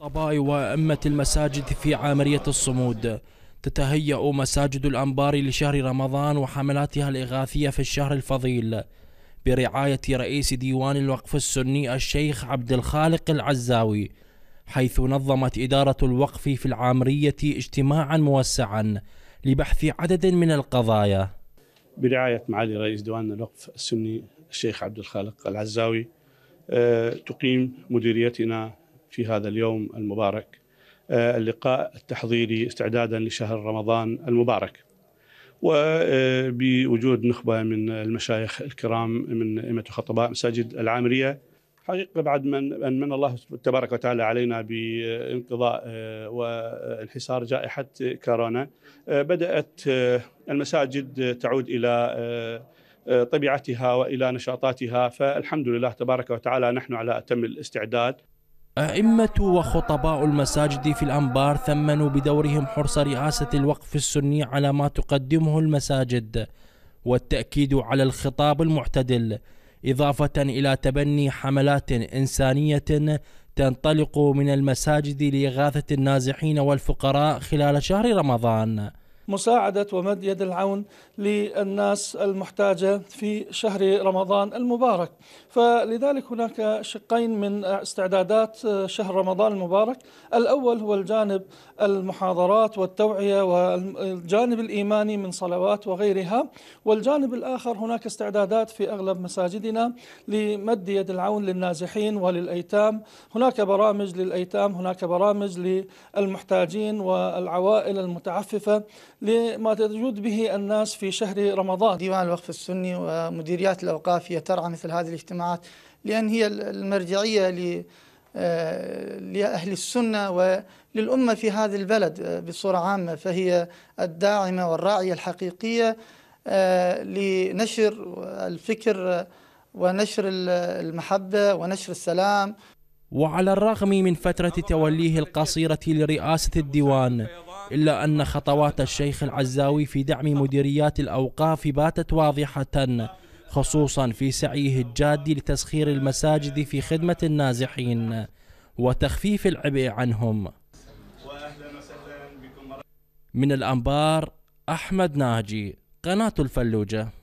طباي وأئمة المساجد في عامرية الصمود. تتهيأ مساجد الأنبار لشهر رمضان وحملاتها الإغاثية في الشهر الفضيل برعاية رئيس ديوان الوقف السني الشيخ عبد الخالق العزاوي، حيث نظمت إدارة الوقف في العامرية اجتماعا موسعا لبحث عدد من القضايا برعاية معالي رئيس ديوان الوقف السني الشيخ عبد الخالق العزاوي. تقيم مديريتنا في هذا اليوم المبارك اللقاء التحضيري استعدادا لشهر رمضان المبارك، وبوجود نخبة من المشايخ الكرام من أئمة وخطباء مساجد العامرية. حقيقة بعد من الله تبارك وتعالى علينا بانقضاء وانحصار جائحة كورونا، بدأت المساجد تعود إلى طبيعتها وإلى نشاطاتها، فالحمد لله تبارك وتعالى نحن على أتم الاستعداد. أئمة وخطباء المساجد في الأنبار ثمنوا بدورهم حرص رئاسة الوقف السني على ما تقدمه المساجد والتأكيد على الخطاب المعتدل، إضافة إلى تبني حملات إنسانية تنطلق من المساجد لإغاثة النازحين والفقراء خلال شهر رمضان. مساعدة ومد يد العون للناس المحتاجة في شهر رمضان المبارك، فلذلك هناك شقين من استعدادات شهر رمضان المبارك. الأول هو الجانب المحاضرات والتوعية والجانب الإيماني من صلوات وغيرها، والجانب الآخر هناك استعدادات في أغلب مساجدنا لمد يد العون للنازحين وللأيتام. هناك برامج للأيتام، هناك برامج للمحتاجين والعوائل المتعففة لما تجود به الناس في شهر رمضان. ديوان الوقف السني ومديريات الأوقاف هي ترعى مثل هذه الاجتماعات، لأن هي المرجعية لأهل السنة وللأمة في هذا البلد بصورة عامة، فهي الداعمة والراعية الحقيقية لنشر الفكر ونشر المحبة ونشر السلام. وعلى الرغم من فترة توليه القصيرة لرئاسة الديوان، إلا أن خطوات الشيخ العزاوي في دعم مديريات الأوقاف باتت واضحة، خصوصا في سعيه الجاد لتسخير المساجد في خدمة النازحين وتخفيف العبء عنهم. من الأنبار، أحمد ناجي، قناة الفلوجة.